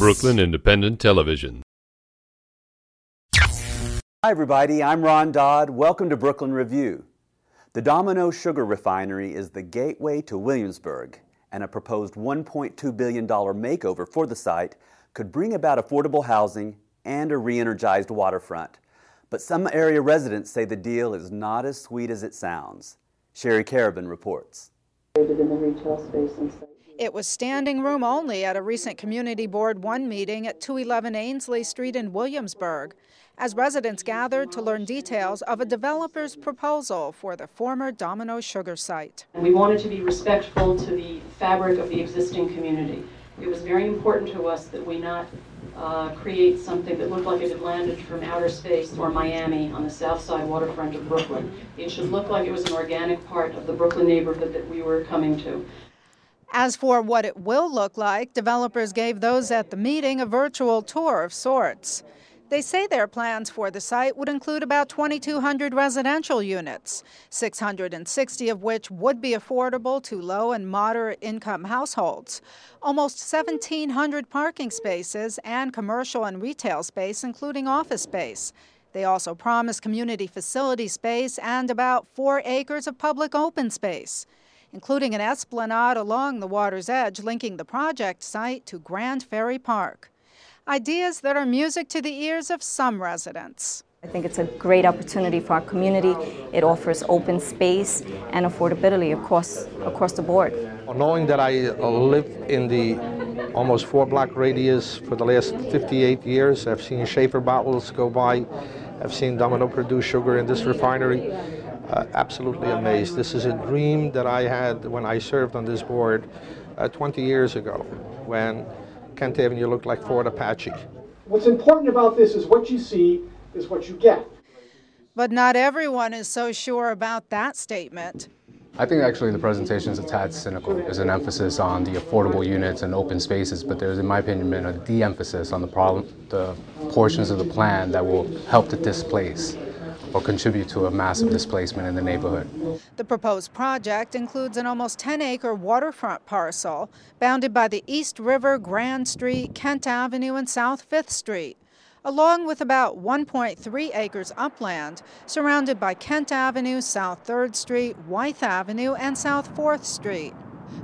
Brooklyn Independent Television. Hi everybody, I'm Ron Dodd. Welcome to Brooklyn Review. The Domino Sugar Refinery is the gateway to Williamsburg, and a proposed $1.2 billion makeover for the site could bring about affordable housing and a re-energized waterfront. But some area residents say the deal is not as sweet as it sounds. Sherry Carabin reports. It was standing room only at a recent Community Board 1 meeting at 211 Ainslie Street in Williamsburg, as residents gathered to learn details of a developer's proposal for the former Domino Sugar site. We wanted to be respectful to the fabric of the existing community. It was very important to us that we not create something that looked like it had landed from outer space or Miami on the south side waterfront of Brooklyn. It should look like it was an organic part of the Brooklyn neighborhood that we were coming to. As for what it will look like, developers gave those at the meeting a virtual tour of sorts. They say their plans for the site would include about 2,200 residential units, 660 of which would be affordable to low and moderate income households, almost 1,700 parking spaces and commercial and retail space, including office space. They also promise community facility space and about 4 acres of public open space, including an esplanade along the water's edge linking the project site to Grand Ferry Park. Ideas that are music to the ears of some residents. I think it's a great opportunity for our community. It offers open space and affordability across the board. Knowing that I lived in the almost 4-block radius for the last 58 years, I've seen Schaefer bottles go by, I've seen Domino produce sugar in this refinery. Absolutely amazed. This is a dream that I had when I served on this board 20 years ago, when Kent Avenue looked like Ford Apache. What's important about this is what you see is what you get. But not everyone is so sure about that statement. I think actually the presentation is a tad cynical. There's an emphasis on the affordable units and open spaces, but there's, in my opinion, been a de-emphasis on the portions of the plan that will help to displace or contribute to a massive displacement in the neighborhood. The proposed project includes an almost 10-acre waterfront parcel bounded by the East River, Grand Street, Kent Avenue, and South 5th Street, along with about 1.3 acres upland surrounded by Kent Avenue, South 3rd Street, Wythe Avenue, and South 4th Street.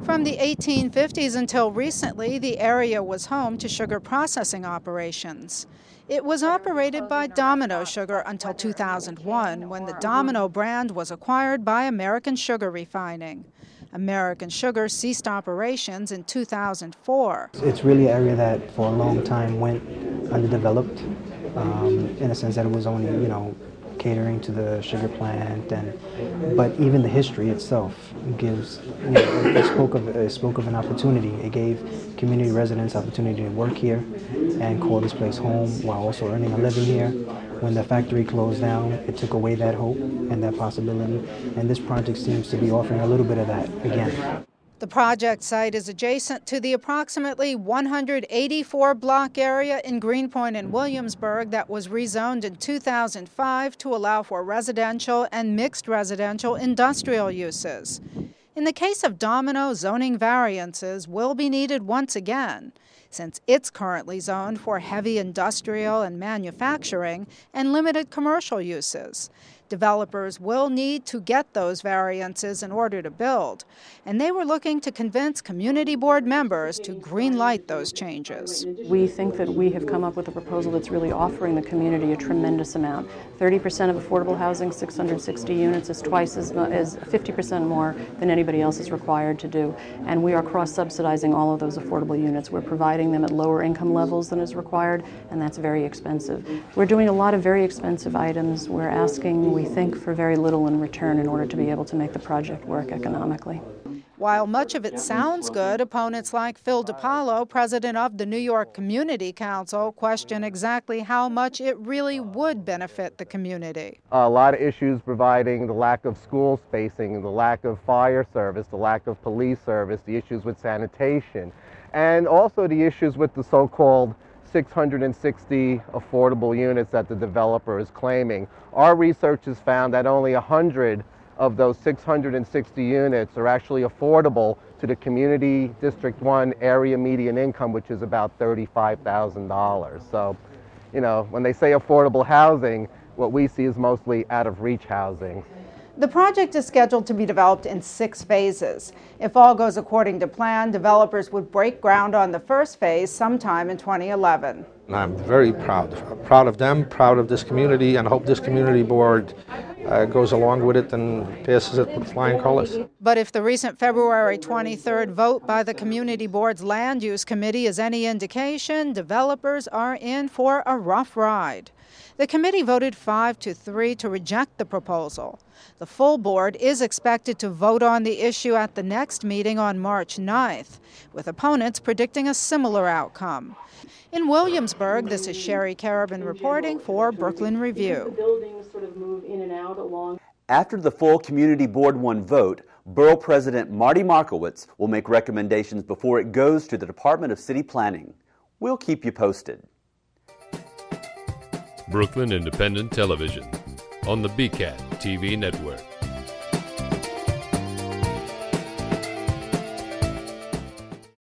From the 1850s until recently, the area was home to sugar processing operations. It was operated by Domino Sugar until 2001, when the Domino brand was acquired by American Sugar Refining. American Sugar ceased operations in 2004. It's really an area that for a long time went underdeveloped, in a sense that it was only, catering to the sugar plant, but even the history itself gives, it spoke of an opportunity. It gave community residents opportunity to work here and call this place home while also earning a living here. When the factory closed down, it took away that hope and that possibility, and this project seems to be offering a little bit of that again. The project site is adjacent to the approximately 184-block area in Greenpoint and Williamsburg that was rezoned in 2005 to allow for residential and mixed residential industrial uses. In the case of Domino, zoning variances will be needed once again, since it's currently zoned for heavy industrial and manufacturing and limited commercial uses. Developers will need to get those variances in order to build, and they were looking to convince community board members to green-light those changes. We think that we have come up with a proposal that's really offering the community a tremendous amount. 30% of affordable housing, 660 units, is twice as much, is 50% more than anybody else is required to do, and we are cross-subsidizing all of those affordable units. We're providing them at lower income levels than is required, and that's very expensive. We're doing a lot of very expensive items. We're asking, we think, for very little in return in order to be able to make the project work economically. While much of it sounds good, opponents like Phil DiPaolo, president of the New York Community Council, question exactly how much it really would benefit the community. A lot of issues providing the lack of school spacing, the lack of fire service, the lack of police service, the issues with sanitation, and also the issues with the so-called 660 affordable units that the developer is claiming. Our research has found that only 100 of those 660 units are actually affordable to the community District 1 area median income, which is about $35,000. So, you know, when they say affordable housing, what we see is mostly out-of-reach housing. The project is scheduled to be developed in 6 phases. If all goes according to plan, developers would break ground on the first phase sometime in 2011. I'm very proud of them, proud of this community, and hope this community board goes along with it and passes it with flying colors. But if the recent February 23rd vote by the community board's land use committee is any indication, developers are in for a rough ride. The committee voted 5-3 to reject the proposal. The full board is expected to vote on the issue at the next meeting on March 9th, with opponents predicting a similar outcome. In Williamsburg, this is Sherry Carabin reporting for Brooklyn Review. The buildings sort of move in and out along. After the full community board one vote, Borough President Marty Markowitz will make recommendations before it goes to the Department of City Planning. We'll keep you posted. Brooklyn Independent Television on the BCAT TV network.